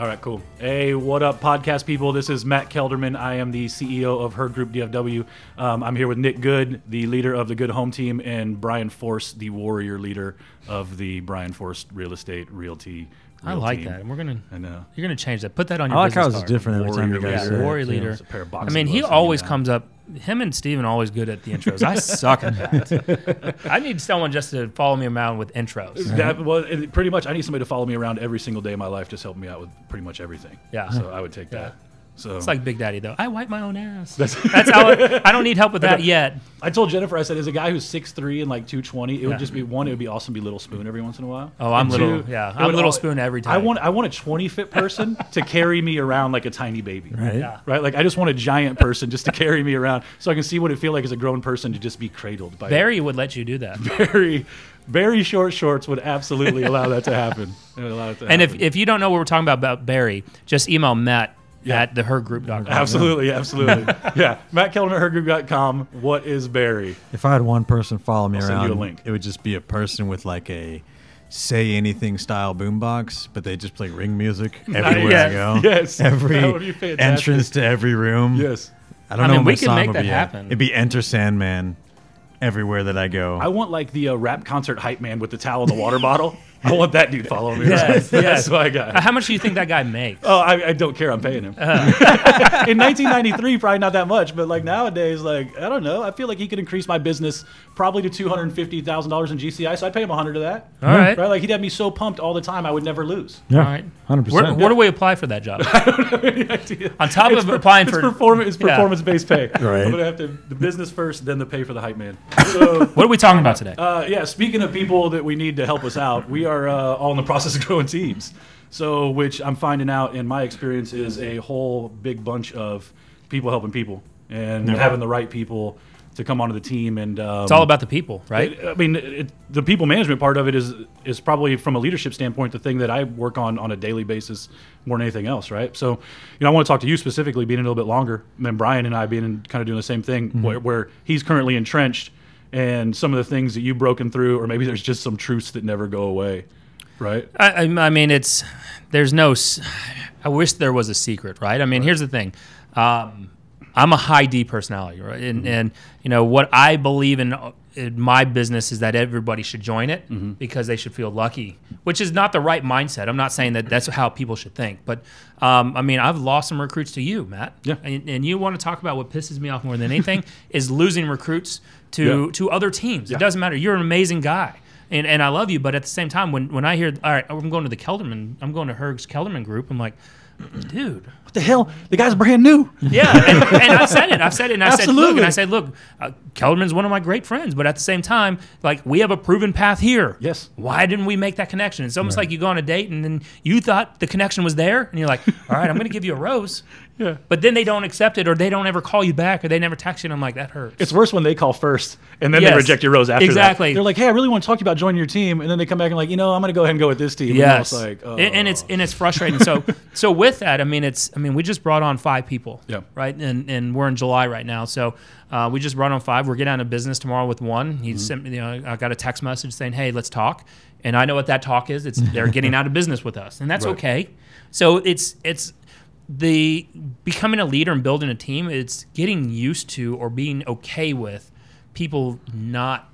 All right, cool. Hey, what up, podcast people? This is Matt Kelderman. I am the CEO of Herd Group DFW. I'm here with Nick Good, the leader of the Good Home team, and Brian Force, the warrior leader of the Brian Force Real Estate Realty. I like that. And we're gonna. I know you're gonna change that. Put that on your business card. I like how it's different every time you guys say it. Warrior leader. I mean, he always comes up. Him and Steven are always good at the intros. I suck at that. I need someone just to follow me around with intros. Right? Well, pretty much, I need somebody to follow me around every single day of my life, just help me out with pretty much everything. Yeah. So I would take that. So it's like Big Daddy, though. I wipe my own ass. That's how I don't need help with that yet. I told Jennifer, I said, as a guy who's 6'3" and like 220, it would just be one. It would be awesome to be Little Spoon every once in a while. Oh, I'm Little. Yeah, I'm Little Spoon every time. I want a 20-foot person to carry me around like a tiny baby. Right. Yeah. Right. Like I just want a giant person just to carry me around, so I can see what it feels like as a grown person to just be cradled by. Barry would let you do that. Barry Short Shorts would absolutely allow that to happen. And if you don't know what we're talking about Barry, just email Matt. Yeah. At the herdgroup.com. Absolutely, absolutely. Yeah. Matt Kelderman at herdgroup.com. What is Barry? If I had one person follow me around, it would just be a person with like a say anything style boombox, but they just play ring music everywhere I go. Yes. Every entrance to every room. Yes. I don't know what song would be. We can make that happen. It'd be Enter Sandman everywhere that I go. I want like the rap concert hype man with the towel and the water bottle. I want that dude following me. Yes, right? Yes. That's my guy. How much do you think that guy makes? Oh, I don't care. I'm paying him. In 1993, probably not that much, but like nowadays, like I don't know. I feel like he could increase my business probably to $250,000 in GCI, so I'd pay him $100 of that. All right, like he'd have me so pumped all the time, I would never lose. Yeah. All right, 100%. Where do we apply for that job? I don't have any idea. On top of applying for performance-based pay. Right. I'm gonna have to the business first, then the pay for the hype man. So, what are we talking about today? Yeah, speaking of people that we need to help us out, we are all in the process of growing teams, so which I'm finding out in my experience is a whole big bunch of people helping people and having the right people to come onto the team. And it's all about the people, right? I mean, the people management part of it is probably from a leadership standpoint the thing that I work on a daily basis more than anything else, right? So, you know, I want to talk to you specifically, being a little bit longer than Brian and I being kind of doing the same thing, where he's currently entrenched. And some of the things that you've broken through, or maybe there's just some truths that never go away, right? I mean, there's no. I wish there was a secret, right? I mean, here's the thing: I'm a high D personality, right? And you know what I believe in my business is that everybody should join it because they should feel lucky, which is not the right mindset. I'm not saying that that's how people should think, but I mean, I've lost some recruits to you, Matt. Yeah. And you want to talk about what pisses me off more than anything is losing recruits to other teams. Yeah. It doesn't matter. You're an amazing guy, and I love you. But at the same time, when I hear, all right, I'm going to the Kelderman, I'm going to Herg's Kelderman group, I'm like, dude, what the hell? The guy's brand new. Yeah, and I've said it, and I said, look, Kelderman's one of my great friends, but at the same time, like, we have a proven path here. Yes. Why didn't we make that connection? It's almost like you go on a date, and then you thought the connection was there, and you're like, all right, I'm going to give you a rose. Yeah. But then they don't accept it, or they don't ever call you back, or they never text you, and I'm like, that hurts. It's worse when they call first, and then they reject your rose after that. They're like, hey, I really want to talk to you about joining your team, and then they come back and like, you know, I'm going to go ahead and go with this team. Yes. And it's like, oh. and it's frustrating. So with that, I mean, we just brought on 5 people, right? And we're in July right now, so we just brought on 5. We're getting out of business tomorrow with 1. He sent me, you know, I got a text message saying, "Hey, let's talk," and I know what that talk is. It's they're getting out of business with us, and that's okay. So it's the becoming a leader and building a team. It's getting used to or being okay with people not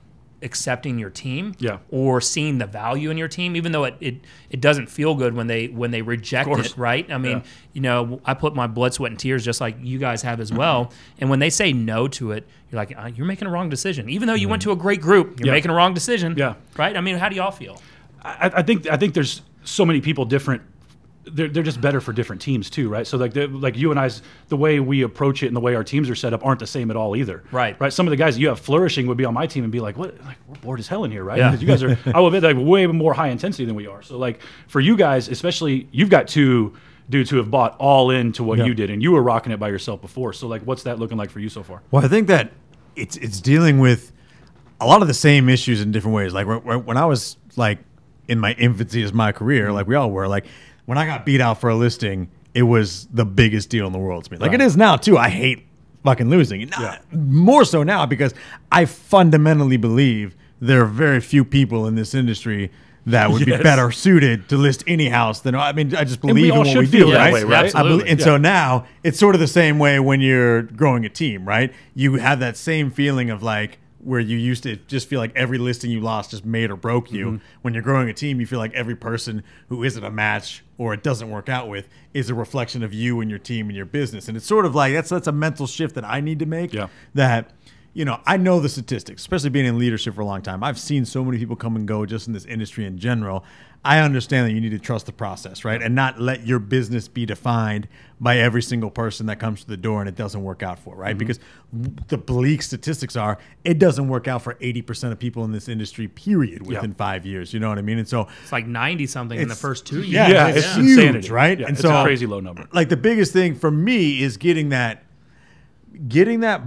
accepting your team or seeing the value in your team, even though it doesn't feel good when they reject it, right? I mean, you know, I put my blood, sweat, and tears just like you guys have as well. And when they say no to it, you're like, you're making a wrong decision. Even though you went to a great group, you're making a wrong decision. Yeah. Right? I mean, how do y'all feel? I think there's so many people different. They're just better for different teams too, right? So like you and I's, the way we approach it and the way our teams are set up aren't the same at all either, right? Some of the guys you have flourishing would be on my team and be like, what? Like, we're bored as hell in here, right? Because you guys are, I will admit, like way more high intensity than we are. So like for you guys, especially, you've got 2 dudes who have bought all into what you did, and you were rocking it by yourself before. So like, what's that looking like for you so far? Well, I think that it's dealing with a lot of the same issues in different ways. Like when I was like in my infancy as my career, like we all were, like. When I got beat out for a listing, it was the biggest deal in the world to me. Like it is now too. I hate fucking losing. More so now because I fundamentally believe there are very few people in this industry that would be better suited to list any house than, I mean, I just believe in what we do, right? And so now it's sort of the same way when you're growing a team, right? You have that same feeling of like, where you used to just feel like every listing you lost just made or broke you. When you're growing a team, you feel like every person who isn't a match or it doesn't work out with is a reflection of you and your team and your business. And it's sort of like that's a mental shift that I need to make. Yeah. That, you know, I know the statistics, especially being in leadership for a long time. I've seen so many people come and go just in this industry in general. I understand that you need to trust the process, right? And not let your business be defined by every single person that comes to the door and it doesn't work out for, right? Because the bleak statistics are, it doesn't work out for 80% of people in this industry, period, within 5 years. You know what I mean? And so it's like 90-something in the first 2 years. Yeah, it's huge, insanity, right? Yeah, and it's a crazy low number. Like the biggest thing for me is getting that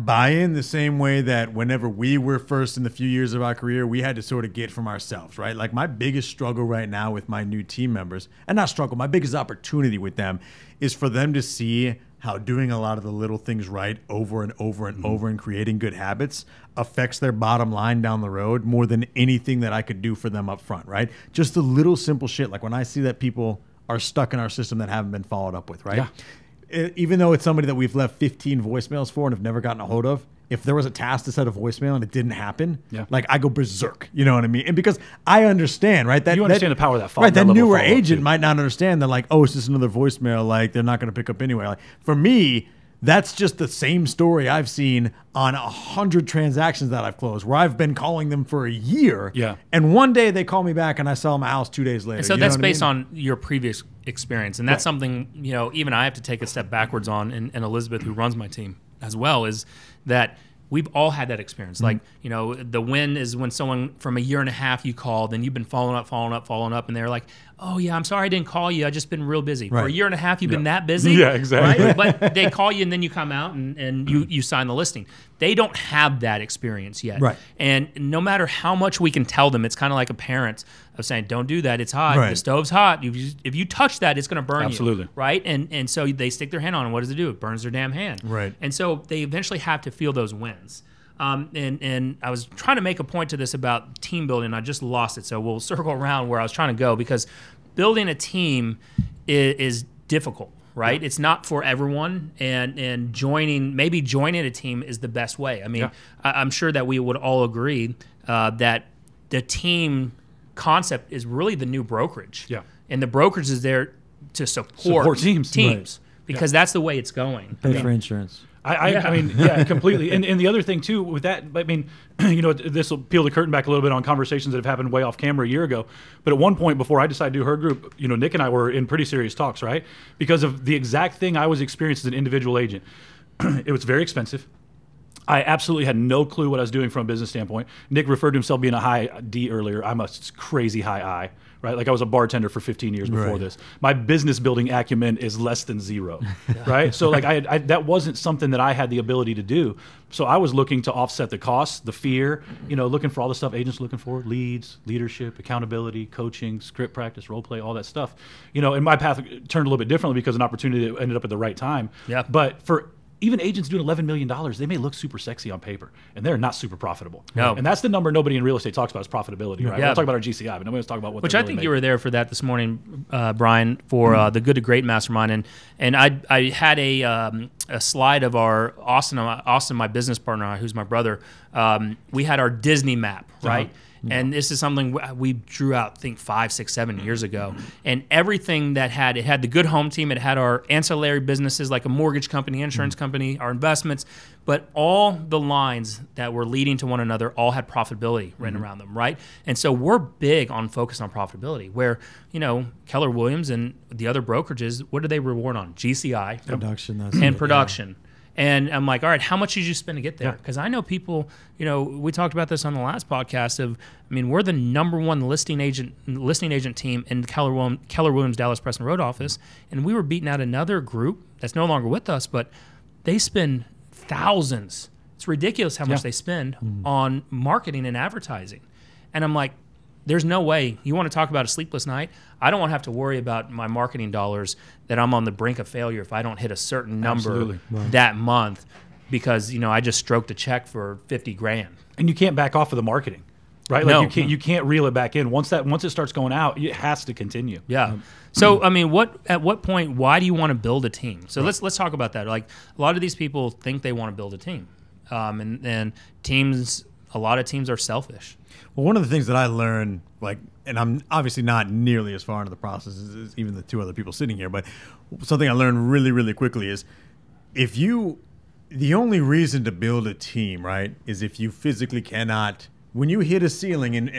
buy-in, the same way that whenever we were first in the few years of our career, we had to sort of get from ourselves, right? Like my biggest struggle right now with my new team members, and not struggle, my biggest opportunity with them is for them to see how doing a lot of the little things right over and over and over and creating good habits affects their bottom line down the road more than anything that I could do for them up front, right? Just the little simple shit. Like when I see that people are stuck in our system that haven't been followed up with, right? Yeah. Even though it's somebody that we've left 15 voicemails for and have never gotten a hold of, if there was a task to set a voicemail and it didn't happen, like I go berserk, you know what I mean? And because I understand, right? That, you understand the power of that follow-up. Right, that newer agent might not understand that, like, oh, it's just another voicemail, like they're not going to pick up anyway. Like for me, that's just the same story I've seen on 100 transactions that I've closed, where I've been calling them for a year, and one day they call me back and I sell them a house 2 days later. And so that's based on your previous experience, and that's something, you know, even I have to take a step backwards on, and Elizabeth, who runs my team as well, is that we've all had that experience. Like, you know, the win is when someone from a year and a half you called and you've been following up, and they're like, oh yeah, I'm sorry I didn't call you. I've just been real busy. For a year and a half, you've been that busy. Yeah, exactly. Right? But they call you and then you come out and you sign the listing. They don't have that experience yet. Right. And no matter how much we can tell them, it's kind of like a parent of saying, don't do that, it's hot, the stove's hot. If you touch that, it's gonna burn you. Right? And so they stick their hand on it, what does it do? It burns their damn hand. Right. And so they eventually have to feel those wins. And I was trying to make a point to this about team building, and I just lost it. So we'll circle around where I was trying to go, because building a team is difficult, right? It's not for everyone, and maybe joining a team is the best way. I mean, I'm sure that we would all agree that the team concept is really the new brokerage. Yeah. And the brokerage is there to support teams right. Because that's the way it's going. Pay for insurance. I mean, yeah, completely. And the other thing too with that, I mean, you know, this will peel the curtain back a little bit on conversations that have happened way off camera a year ago. But at one point before I decided to do Herd Group, you know, Nick and I were in pretty serious talks, right? Because of the exact thing I was experiencing as an individual agent. It was very expensive. I absolutely had no clue what I was doing from a business standpoint. Nick referred to himself being a high D earlier. I'm a crazy high I. Right, like I was a bartender for 15 years before this. My business building acumen is less than zero, right? So like I that wasn't something that I had the ability to do. So I was looking to offset the costs, the fear, you know, looking for all the stuff agents looking for: leads, leadership, accountability, coaching, script practice, role play, all that stuff. You know, and my path turned a little bit differently because an opportunity ended up at the right time. Yeah. But for even agents doing $11 million, they may look super sexy on paper, and they're not super profitable. No. And that's the number nobody in real estate talks about, is profitability, right? Yeah. We'll talk about our GCI, but nobody's talking about what they're really making. You were there for that this morning, Brian, for the Good to Great Mastermind. And I had a slide of our Austin, my business partner, who's my brother. We had our Disney map, right? And this is something we drew out, I think, 5, 6, 7 years ago. And everything that it had the Good Home team, it had our ancillary businesses like a mortgage company, insurance company, our investments, but all the lines that were leading to one another all had profitability written around them, right? And so we're big on focus on profitability, where, you know, Keller Williams and the other brokerages, what do they reward on? GCI. Production. And production. Yeah. And I'm like, all right, how much did you spend to get there? Because I know people, you know, we talked about this on the last podcast of, I mean, we're the #1 listing agent team in Keller Williams Dallas Preston Road office, and we were beating out another group that's no longer with us, but they spend thousands. It's ridiculous how much they spend on marketing and advertising. And I'm like, there's no way. You want to talk about a sleepless night? I don't want to have to worry about my marketing dollars, that I'm on the brink of failure if I don't hit a certain number that month, because, you know, I just stroked a check for 50 grand. And you can't back off of the marketing. right? Like you can't reel it back in. Once it starts going out, it has to continue. Yeah. So I mean, at what point? Why do you want to build a team? So let's talk about that. Like a lot of these people think they want to build a team, and teams. A lot of teams are selfish. Well, one of the things that I learned, like, and I'm obviously not nearly as far into the process as even the two other people sitting here, but something I learned really, really quickly is if you, the only reason to build a team, right, is if you physically cannot, when you hit a ceiling and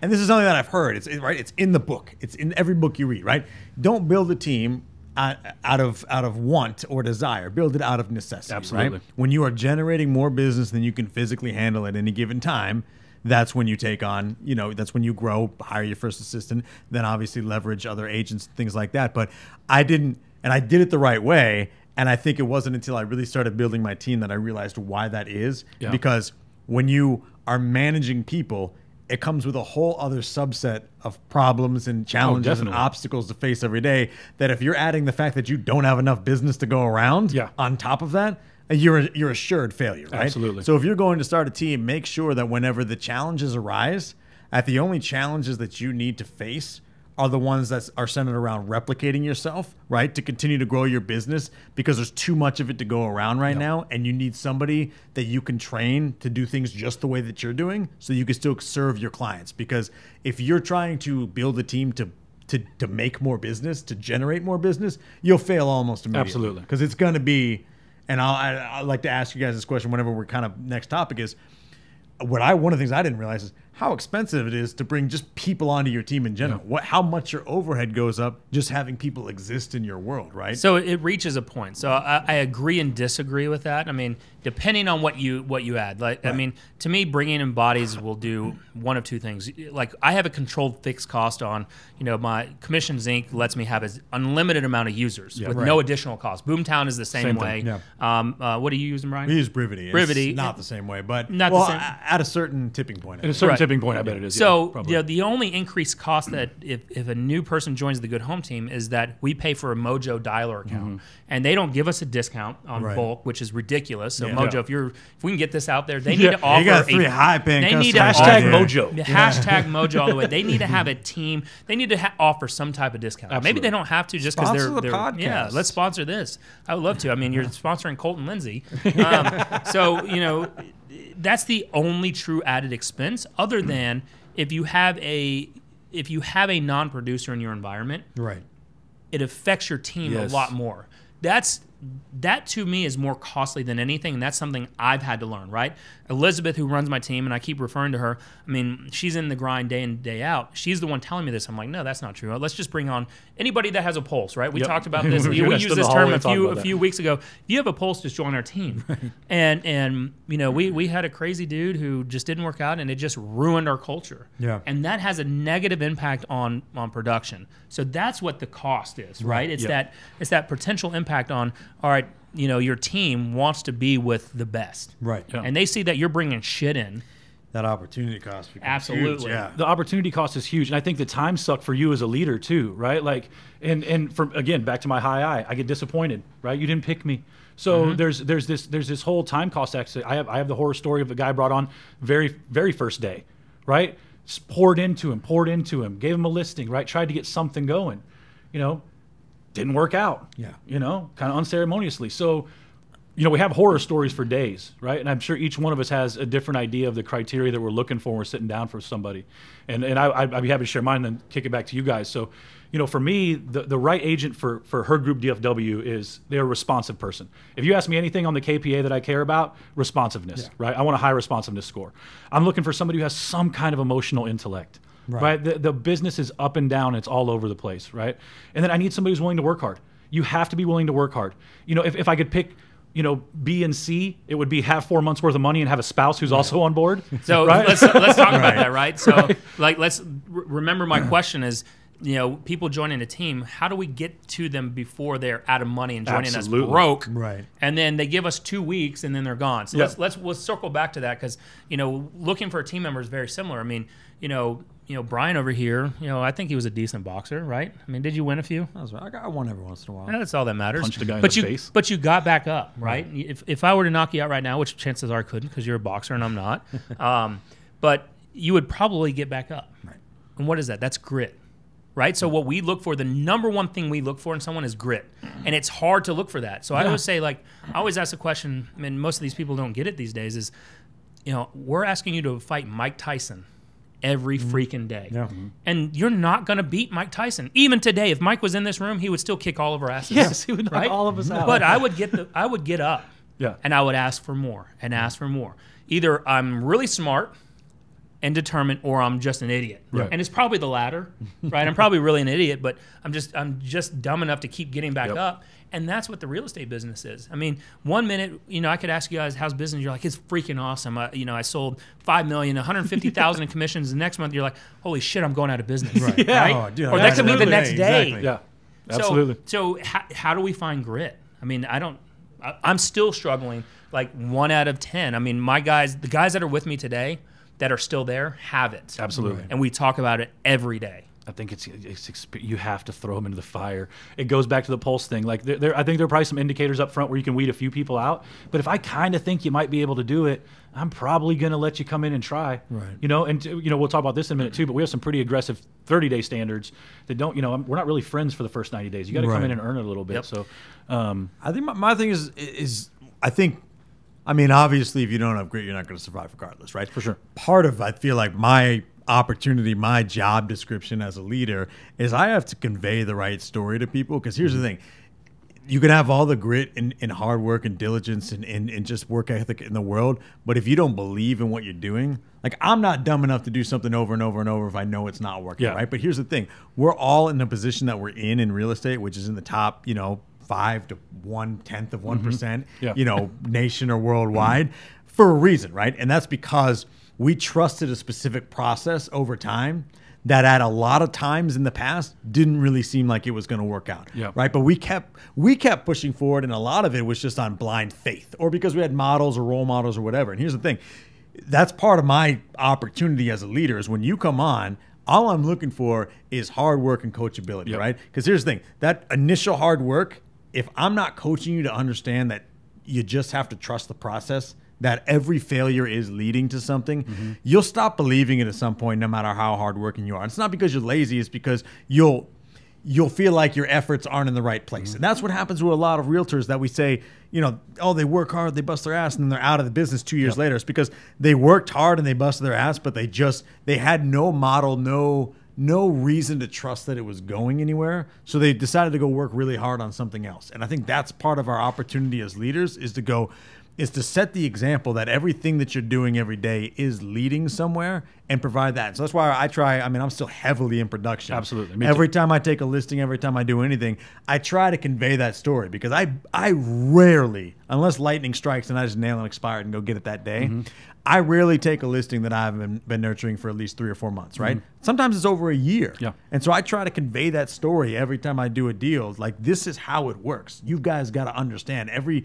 this is something that I've heard, it's in the book, it's in every book you read, right? Don't build a team out of want or desire. Build it out of necessity. Absolutely. Right? When you are generating more business than you can physically handle at any given time, that's when you take on, you know, that's when you grow, hire your first assistant, then obviously leverage other agents, things like that. But I didn't, and I did it the right way. And I think it wasn't until I really started building my team that I realized why that is. Yeah. Because when you are managing people, it comes with a whole other subset of problems and challenges and obstacles to face every day that if you're adding the fact that you don't have enough business to go around on top of that, you're assured failure, right? Absolutely. So if you're going to start a team, make sure that whenever the challenges arise, that the only challenges that you need to face are the ones that are centered around replicating yourself, right? To continue to grow your business because there's too much of it to go around right now. And you need somebody that you can train to do things just the way that you're doing so you can still serve your clients. Because if you're trying to build a team to make more business, to generate more business, you'll fail almost immediately. Absolutely. Because it's going to be, and I'd like to ask you guys this question whenever we're kind of next topic is, one of the things I didn't realize is how expensive it is to bring just people onto your team in general. Yeah. How much your overhead goes up just having people exist in your world, right? So it reaches a point. So I agree and disagree with that. I mean, depending on what you add, like I mean, to me, bringing in bodies will do one of two things. Like I have a controlled fixed cost on, you know, my Commission Inc. lets me have an unlimited amount of users with no additional cost. Boomtown is the same way. Yeah. What do you use, Brian? We use Brivity. Brivity, not the same way, but not the same. At a certain tipping point. At a certain tipping point, I bet it is. So yeah, the only increased cost that if a new person joins the Good Home team is that we pay for a Mojo dialer account, and they don't give us a discount on bulk, which is ridiculous. So Mojo, if we can get this out there, they need to offer. You got three high-paying customers. They need hashtag Mojo. Hashtag Mojo all the way. They need to have a team. They need to offer some type of discount. Absolutely. Maybe they don't have to just because they're podcast. Yeah, let's sponsor this. I would love to. I mean, you're sponsoring Colton Lindsay. So you know, that's the only true added expense, other than if you have a non-producer in your environment, right? It affects your team a lot more. That to me is more costly than anything, and that's something I've had to learn, right? Elizabeth, who runs my team, and I keep referring to her, I mean, she's in the grind day in, day out. She's the one telling me this. I'm like, no, that's not true. Let's just bring on anybody that has a pulse, right? We talked about this. We used this term a few weeks ago. If you have a pulse, just join our team. And you know, we had a crazy dude who just didn't work out, and it just ruined our culture. Yeah. And that has a negative impact on production. So that's what the cost is, right? It's that potential impact on, all right, you know, your team wants to be with the best, right? Yeah. And they see that you're bringing shit in. That opportunity cost becomes huge. Yeah, the opportunity cost is huge, and I think the time suck for you as a leader too, right? Like, and from again back to my high eye, I get disappointed, right? You didn't pick me, so there's this whole time cost. Actually, I have the horror story of a guy brought on very first day, right? Just poured into him, gave him a listing, right? Tried to get something going, you know. Didn't work out, yeah. You know, kind of unceremoniously. So, you know, we have horror stories for days, right? And I'm sure each one of us has a different idea of the criteria that we're looking for when we're sitting down for somebody. And I'd be happy to share mine and then kick it back to you guys. So, you know, for me, the right agent for Herd Group DFW is they're a responsive person. If you ask me anything on the KPA that I care about, responsiveness, right? I want a high responsiveness score. I'm looking for somebody who has some kind of emotional intellect. Right. The business is up and down. It's all over the place, right? And then I need somebody who's willing to work hard. You have to be willing to work hard. You know, if I could pick, you know, B and C, it would be have 4 months worth of money and have a spouse who's also on board. So let's talk about that, right? So like, let's remember my question is, you know, people joining a team, how do we get to them before they're out of money and joining us broke? Right. And then they give us 2 weeks and then they're gone. So we'll circle back to that because, you know, looking for a team member is very similar. I mean, you know, Brian over here, you know, I think he was a decent boxer, right? I mean, did you win a few? I won every once in a while. Yeah, that's all that matters. Punched a guy in the face. But you got back up, right? If I were to knock you out right now, which chances are I couldn't because you're a boxer and I'm not. But you would probably get back up. Right. And what is that? That's grit, right? So what we look for, the number one thing we look for in someone is grit. And it's hard to look for that. So I always say, like, I always ask the question, and most of these people don't get it these days, is, you know, we're asking you to fight Mike Tyson every freaking day. Yeah. And you're not going to beat Mike Tyson. Even today, if Mike was in this room, he would still kick all of our asses. Yes, he would knock all of us out. But I would get up, and I would ask for more and ask for more. Either I'm really smart and determined, or I'm just an idiot. Right. And it's probably the latter, right? I'm probably really an idiot, but I'm just dumb enough to keep getting back up. And that's what the real estate business is. I mean, one minute, you know, I could ask you guys, how's business? You're like, it's freaking awesome. You know, I sold $5 million, $150,000 in commissions. The next month, you're like, holy shit, I'm going out of business. Right. Right? Oh, dude, or that could be the next day. Exactly. Yeah, absolutely. So, how do we find grit? I mean, I'm still struggling, like 1 out of 10. I mean, the guys that are with me today that are still there have it. Absolutely. And we talk about it every day. I think it's you have to throw them into the fire. It goes back to the pulse thing. Like I think there are probably some indicators up front where you can weed a few people out. But if I kind of think you might be able to do it, I'm probably going to let you come in and try. Right. You know, and you know, we'll talk about this in a minute too. But we have some pretty aggressive 30-day standards that don't. You know, we're not really friends for the first 90 days. You got to come in and earn it a little bit. Yep. So, I think my thing is I mean, obviously, if you don't have grit, you're not going to survive regardless, right? For sure. Part of I feel like my opportunity, my job description as a leader is I have to convey the right story to people, because here's the thing. You can have all the grit and hard work and diligence and just work ethic in the world, but if you don't believe in what you're doing, like I'm not dumb enough to do something over and over and over if I know it's not working, right? But here's the thing. We're all in the position that we're in real estate, which is in the top, you know, 5 to 1/10 of 1%, you know, nation or worldwide for a reason, right? And that's because we trusted a specific process over time that at a lot of times in the past didn't really seem like it was going to work out, right? But we kept pushing forward, and a lot of it was just on blind faith or because we had models or role models or whatever. And here's the thing. That's part of my opportunity as a leader is when you come on, all I'm looking for is hard work and coachability, right? Because here's the thing. That initial hard work, if I'm not coaching you to understand that you just have to trust the process, that every failure is leading to something, you'll stop believing it at some point, no matter how hardworking you are. And it's not because you're lazy, it's because you'll feel like your efforts aren't in the right place. And that's what happens with a lot of realtors that we say, you know, oh, they work hard, they bust their ass, and then they're out of the business 2 years later. It's because they worked hard and they busted their ass, but they had no model, no reason to trust that it was going anywhere. So they decided to go work really hard on something else. And I think that's part of our opportunity as leaders is to set the example that everything that you're doing every day is leading somewhere and provide that. So that's why I'm still heavily in production. Absolutely. Every time I take a listing, every time I do anything, I try to convey that story, because I rarely, unless lightning strikes and I just nail and expire and go get it that day, I rarely take a listing that I haven't been nurturing for at least 3 or 4 months, right? Sometimes it's over a year. Yeah. And so I try to convey that story every time I do a deal. Like, this is how it works. You guys got to understand every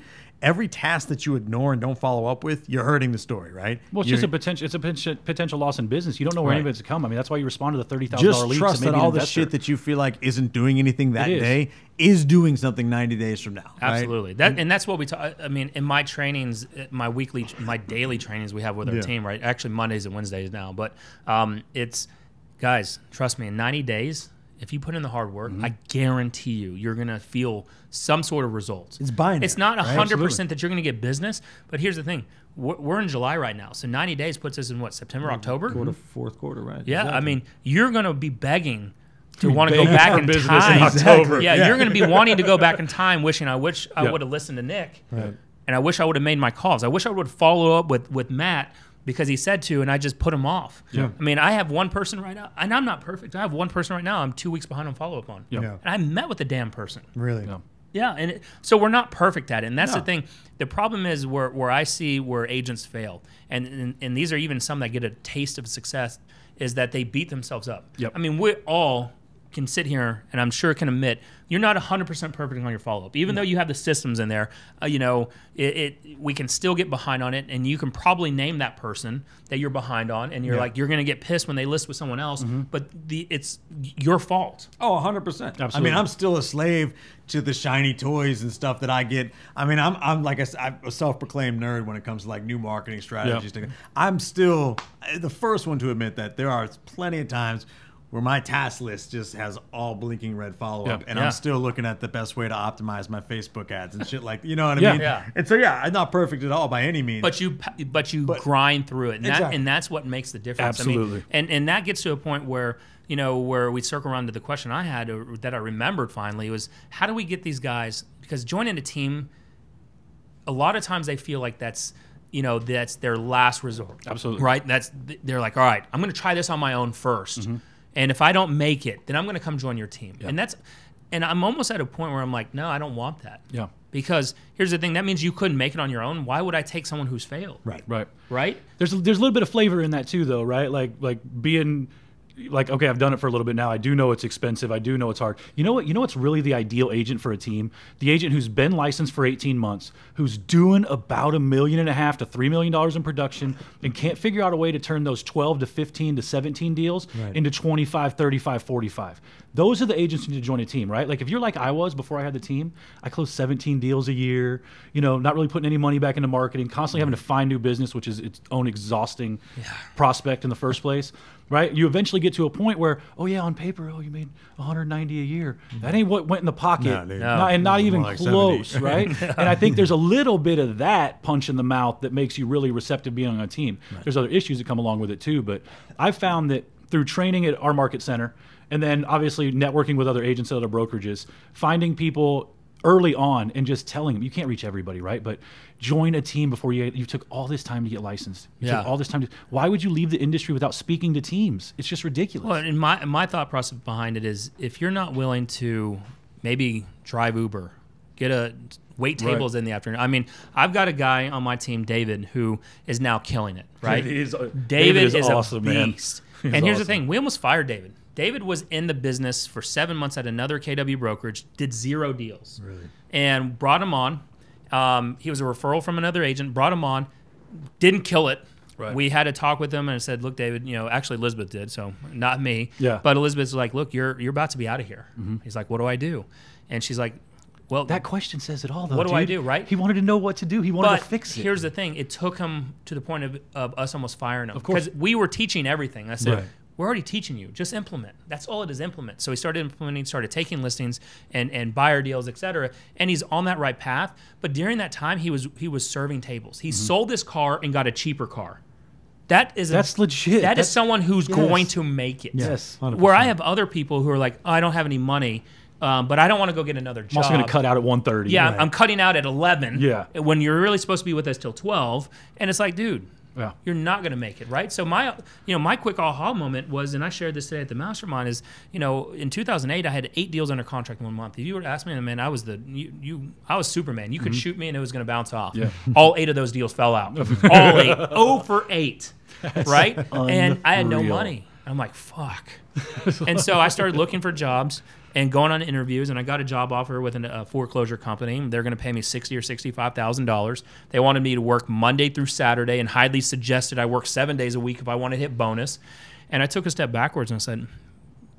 task that you ignore and don't follow up with, you're hurting the story, right? Well, it's just a potential loss in business. You don't know where any of it's come. I mean, that's why you respond to the $30,000 leads. Just trust that all the shit that you feel like isn't doing anything that day is doing something 90 days from now. Absolutely. Right? And that's what we talk. I mean, in my trainings, my daily trainings we have with our team, right? Actually, Mondays and Wednesdays now. But it's, guys, trust me, in 90 days, if you put in the hard work, I guarantee you're going to feel some sort of results. It's binary. It's not 100% that you're going to get business, but here's the thing. We're in July right now, so 90 days puts us in, what, September, October? Fourth quarter, right? Yeah, exactly. I mean, you're going to be begging to want to go back in time. In October. Yeah, you're going to be wanting to go back in time, wishing I would have listened to Nick, and I wish I would have made my calls. I wish I would follow up with Matt, because he said to, and I just put him off. Yeah. I mean, I have one person right now, and I'm not perfect. I have one person right now I'm 2 weeks behind on follow-up on. Yeah. And I met with the damn person. Really? Yeah. And so we're not perfect at it, and that's the thing. The problem is where I see where agents fail, and these are even some that get a taste of success, is that they beat themselves up. I mean, we all can sit here and I'm sure can admit you're not 100% perfect on your follow-up. Even though you have the systems in there, you know, we can still get behind on it, and you can probably name that person that you're behind on, and you're like, you're going to get pissed when they list with someone else, but it's your fault. Oh, 100%. Absolutely. I mean, I'm still a slave to the shiny toys and stuff that I get. I mean, I'm like I'm a self-proclaimed nerd when it comes to like new marketing strategies. Yep. I'm still the first one to admit that there are plenty of times where my task list just has all blinking red follow-up, and I'm still looking at the best way to optimize my Facebook ads and shit like, you know what I mean? Yeah. And so yeah, I'm not perfect at all by any means. But you grind through it, and exactly. And that's what makes the difference. Absolutely. I mean, and that gets to a point where, you know, where we circle around to the question I had that I remembered finally was, how do we get these guys, because joining a team, a lot of times they feel like that's, you know, that's their last resort. Absolutely. Right? That's, they're like, all right, I'm going to try this on my own first. And if I don't make it, then I'm going to come join your team. Yeah. And I'm almost at a point where I'm like, no, I don't want that. Yeah. Because here's the thing, that means you couldn't make it on your own. Why would I take someone who's failed? Right. Right. Right. There's a little bit of flavor in that too, though, right? Like being like, okay, I've done it for a little bit now. I do know it's expensive. I do know it's hard. You know what? You know what's really the ideal agent for a team? The agent who's been licensed for 18 months, who's doing about $1.5 million to $3 million in production and can't figure out a way to turn those 12 to 15 to 17 deals into 25, 35, 45. Those are the agents who need to join a team, right? Like if you're like I was before I had the team, I closed 17 deals a year, you know, not really putting any money back into marketing, constantly having to find new business, which is its own exhausting prospect in the first place. Right, you eventually get to a point where, oh yeah, on paper, oh, you made 190 a year. That ain't what went in the pocket, and not even like close, 70. Right? And I think there's a little bit of that punch in the mouth that makes you really receptive being on a team. Right. There's other issues that come along with it too, but I found that through training at our market center, and then obviously networking with other agents at other brokerages, finding people early on and just telling them, you can't reach everybody, right? But join a team before you took all this time to get licensed. You took all this time to, why would you leave the industry without speaking to teams? It's just ridiculous. Well, and my thought process behind it is, if you're not willing to maybe drive Uber, wait tables in the afternoon. I mean, I've got a guy on my team, David, who is now killing it, right? David is awesome, a beast. Man. And here's the thing, we almost fired David. David was in the business for 7 months at another KW brokerage, did 0 deals. Really? And brought him on. He was a referral from another agent, brought him on, didn't kill it. Right. We had a talk with him and said, look, David, you know, actually Elizabeth did, so not me. Yeah. But Elizabeth's like, look, you're about to be out of here. He's like, what do I do? And she's like, well, that question says it all, though. What do I do, right? He wanted to know what to do. He wanted to fix it. Here's the thing. It took him to the point of us almost firing him. Of course. Because we were teaching everything. I said, we're already teaching you. Just implement. That's all it is, implement. So he started implementing, started taking listings and buyer deals, et cetera. And he's on that right path. But during that time, he was serving tables. He sold this car and got a cheaper car. That's legit. That's someone who's going to make it. Yes. 100%. Where I have other people who are like, oh, I don't have any money. But I don't want to go get another job. I'm also going to cut out at 1:30. Yeah, right. I'm cutting out at 11. Yeah, when you're really supposed to be with us till 12, and it's like, dude, you're not going to make it, right? So my quick aha moment was, and I shared this today at the mastermind, is, you know, in 2008 I had 8 deals under contract in 1 month. If you were to ask me, man, I was I was Superman. You could shoot me and it was going to bounce off. Yeah. All 8 of those deals fell out. All 8, 0 for 8, right? And I had no money. I'm like, fuck. And so I started looking for jobs and going on interviews, and I got a job offer with a foreclosure company. They're gonna pay me $60,000 or $65,000. They wanted me to work Monday through Saturday and highly suggested I work 7 days a week if I wanted to hit bonus. And I took a step backwards and I said,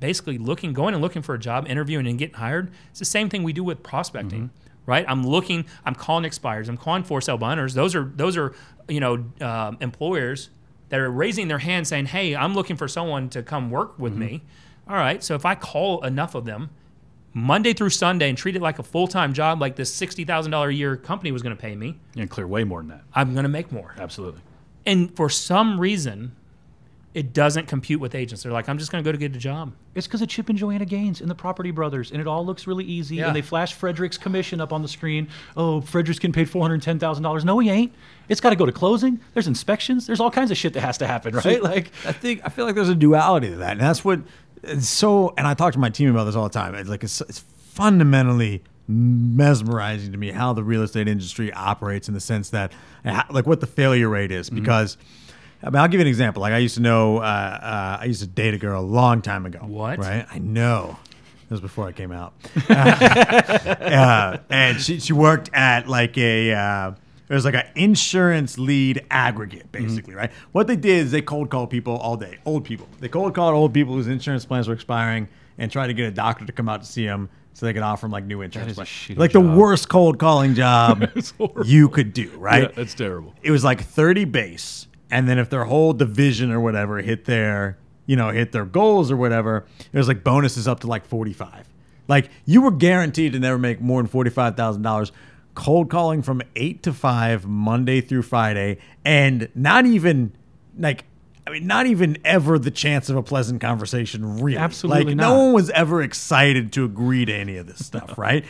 basically going and looking for a job, interviewing and getting hired, it's the same thing we do with prospecting. Right? I'm calling expires, I'm calling for sale binders. Those are you know, employers that are raising their hand saying, hey, I'm looking for someone to come work with me. All right, so if I call enough of them Monday through Sunday and treat it like a full-time job, like this $60,000 a year company was gonna pay me. You're gonna clear way more than that. I'm gonna make more. Absolutely. And for some reason, it doesn't compute with agents. They're like, I'm just gonna go to get a job. It's because of Chip and Joanna Gaines and the Property Brothers, and it all looks really easy, and they flash Frederick's commission up on the screen. Oh, Frederick's getting paid $410,000. No, he ain't. It's gotta go to closing. There's inspections. There's all kinds of shit that has to happen, right? So, like, I feel like there's a duality to that, and that's what, and I talk to my team about this all the time. It's like, it's fundamentally mesmerizing to me how the real estate industry operates, in the sense that, like, what the failure rate is, because I mean, I'll give you an example. Like I used to know, I used to date a girl a long time ago. What? Right? I know. It was before I came out. And she worked at like a, it was like an insurance lead aggregate, basically, right? What they did is they cold called people all day, old people. They cold called old people whose insurance plans were expiring and tried to get a doctor to come out to see them so they could offer them like new insurance plans. Like the worst cold calling job you could do, right? Yeah, that's terrible. It was like 30 base. And then if their whole division or whatever hit their, you know, hit their goals or whatever, it was like bonuses up to like 45. Like you were guaranteed to never make more than $45,000 cold calling from 8 to 5 Monday through Friday. And not even like, I mean, not even ever the chance of a pleasant conversation. Really. Absolutely not. No one was ever excited to agree to any of this stuff. Right.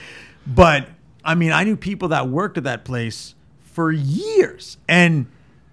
But I mean, I knew people that worked at that place for years, and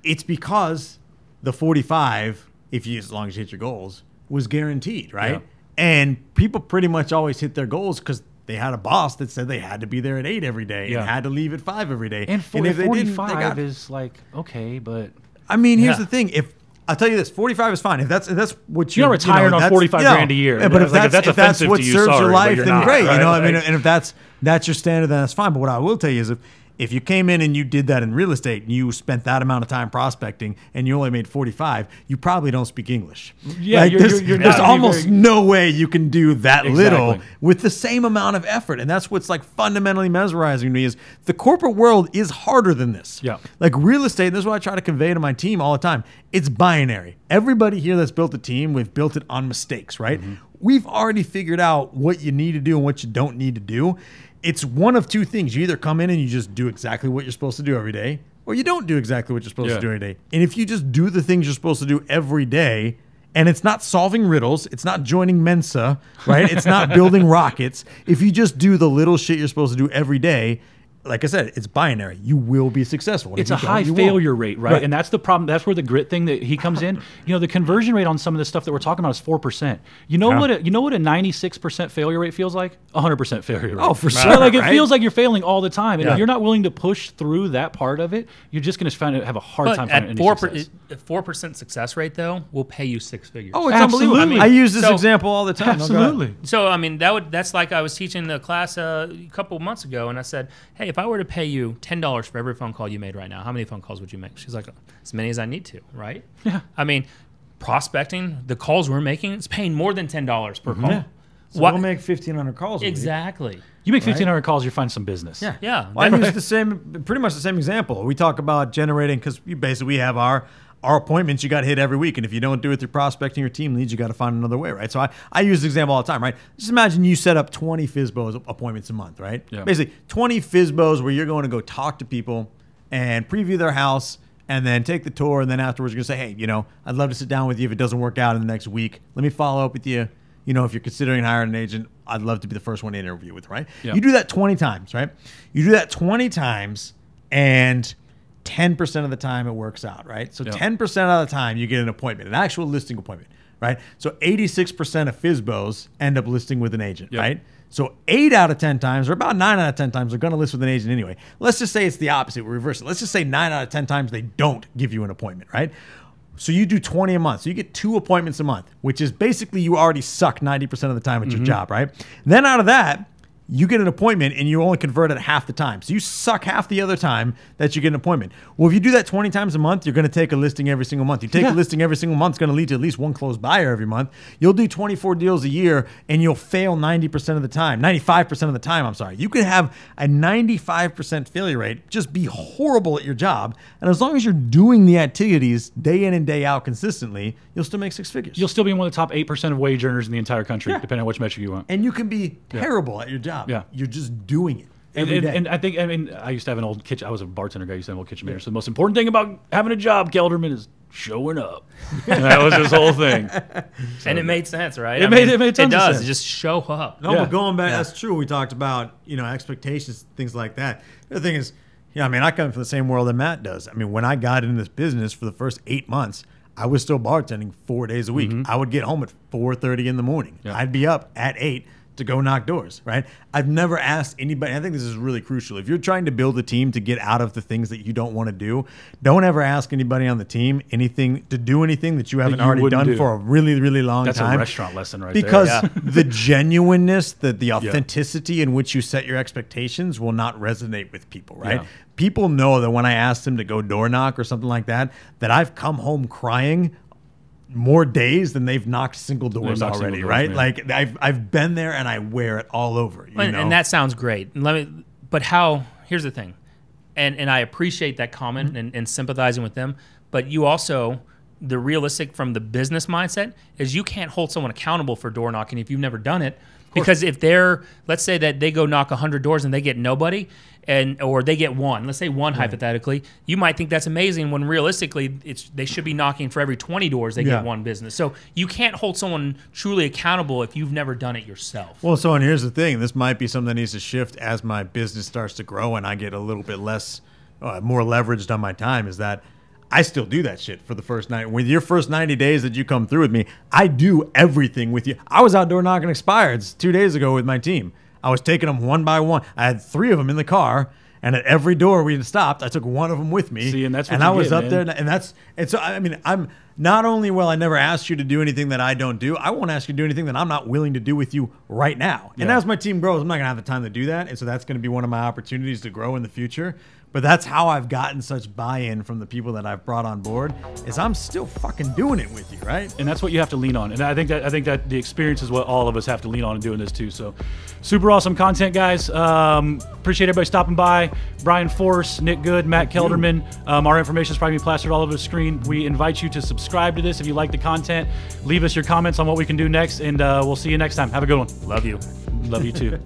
it's because the 45, if you, as long as you hit your goals, was guaranteed, right? Yeah. And people pretty much always hit their goals because they had a boss that said they had to be there at 8 every day and had to leave at 5 every day. And, if they 45 didn't, they got, is like, okay, but... I mean, here's the thing. If I'll tell you this, 45 is fine. If that's what you're retired on 45 grand a year. But if that's what serves your life, then great. You know what I mean? And if that's your standard, then that's fine. But what I will tell you is if you came in and you did that in real estate and you spent that amount of time prospecting and you only made 45, you probably don't speak English. Yeah, like there's almost no way you can do that little with the same amount of effort. And that's what's like fundamentally mesmerizing to me is the corporate world is harder than this. Yeah. Like real estate, and this is what I try to convey to my team all the time. It's binary. Everybody here that's built a team, we've built it on mistakes, right? Mm-hmm. We've already figured out what you need to do and what you don't need to do. It's one of two things. You either come in and you just do exactly what you're supposed to do every day, or you don't do exactly what you're supposed to do every day. And if you just do the things you're supposed to do every day, and it's not solving riddles, it's not joining Mensa, right? It's not building rockets. If you just do the little shit you're supposed to do every day, like I said, it's binary. You will be successful. It's a high failure rate, right? And that's the problem. That's where the grit thing that he comes in. You know, the conversion rate on some of the stuff that we're talking about is 4%. You know what? You know what a 96% failure rate feels like? 100% failure rate. Oh, for sure. Like it feels like you're failing all the time, and if you're not willing to push through that part of it, you're just going to have a hard time finding any success. 4% success rate though will pay you 6 figures. Oh, it's unbelievable. I mean, I use this example all the time. Absolutely. So I mean, that's like I was teaching the class a couple months ago, and I said, hey. If I were to pay you $10 for every phone call you made right now, how many phone calls would you make? She's like, as many as I need to, right? Yeah. I mean, prospecting, the calls we're making, it's paying more than $10 per call. Yeah. So we'll make 1,500 calls. Exactly. You make 1,500 calls, you find some business. Yeah. Yeah. Well, I use the same, pretty much the same example. We talk about generating, because basically we have our appointments you got to hit every week. And if you don't do it through prospecting your team leads, you got to find another way, right? So I use the example all the time, right? Just imagine you set up 20 FSBOs appointments a month, right? Yeah. Basically 20 FSBOs where you're going to go talk to people and preview their house and then take the tour. And then afterwards you're going to say, hey, you know, I'd love to sit down with you if it doesn't work out in the next week. Let me follow up with you. You know, if you're considering hiring an agent, I'd love to be the first one to interview with, right? Yeah. You do that 20 times, right? You do that 20 times and 10% of the time it works out, right? So 10% of the time you get an appointment, an actual listing appointment, right? So 86% of FSBOs end up listing with an agent, right? So 8 out of 10 times, or about 9 out of 10 times, they're going to list with an agent anyway. Let's just say it's the opposite. We reverse it. Let's just say 9 out of 10 times they don't give you an appointment, right? So you do 20 a month. So you get 2 appointments a month, which is basically you already suck 90% of the time at your job, right? Then out of that, you get an appointment and you only convert it half the time. So you suck half the other time that you get an appointment. Well, if you do that 20 times a month, you're going to take a listing every single month. You take a listing every single month, it's going to lead to at least 1 closed buyer every month. You'll do 24 deals a year and you'll fail 90% of the time, 95% of the time, I'm sorry. You could have a 95% failure rate, just be horrible at your job. And as long as you're doing the activities day in and day out consistently, you'll still make 6 figures. You'll still be one of the top 8% of wage earners in the entire country, depending on which metric you want. And you can be terrible at your job. Yeah, you're just doing it every day. And I think, I mean, I used to have an old kitchen. I was a bartender guy. I used to have an old kitchen manager. So the most important thing about having a job, Kelderman, is showing up. And that was his whole thing. So, and it made sense, right? It made tons of sense. It just show up. No, but going back, that's true. We talked about, you know, expectations, things like that. The thing is, I mean, I come from the same world that Matt does. I mean, when I got into this business for the first 8 months, I was still bartending 4 days a week. I would get home at 4:30 in the morning. I'd be up at 8. to go knock doors, right? I've never asked anybody, and I think this is really crucial. If you're trying to build a team to get out of the things that you don't want to do, don't ever ask anybody on the team to do anything that you haven't already done for a really, really long time. That's a restaurant lesson right there. Because the genuineness, the authenticity in which you set your expectations will not resonate with people, right? Yeah. People know that when I ask them to go door knock or something like that, that I've come home crying more days than they've knocked single doors already, right? Yeah. Like I've been there and I wear it all over. You know? And that sounds great. But here's the thing, and I appreciate that comment and sympathizing with them. But you also, the realistic from the business mindset is you can't hold someone accountable for door knocking if you've never done it. Because if they're, let's say that they go knock 100 doors and they get nobody, or they get one. Let's say one hypothetically. You might think that's amazing when realistically they should be knocking for every 20 doors they get one business. So you can't hold someone truly accountable if you've never done it yourself. Well, so and here's the thing. This might be something that needs to shift as my business starts to grow and I get a little bit less, more leveraged on my time, is that I still do that shit for the first night. With your first 90 days that you come through with me, I do everything with you. I was out door knocking expireds 2 days ago with my team. I was taking them one by one. I had 3 of them in the car, and at every door we stopped, I took one of them with me. See, and that's what I was up there, and so I mean, I'm not only will I never ask you to do anything that I don't do, I won't ask you to do anything that I'm not willing to do with you right now. Yeah. And as my team grows, I'm not gonna have the time to do that, and so that's gonna be one of my opportunities to grow in the future. But that's how I've gotten such buy-in from the people that I've brought on board, is I'm still fucking doing it with you, right? And that's what you have to lean on. And I think that the experience is what all of us have to lean on in doing this too. So super awesome content, guys. Appreciate everybody stopping by. Brian Force, Nick Good, Matt Kelderman. Our information is probably plastered all over the screen. We invite you to subscribe to this if you like the content. Leave us your comments on what we can do next, and we'll see you next time. Have a good one. Love you. Love you too.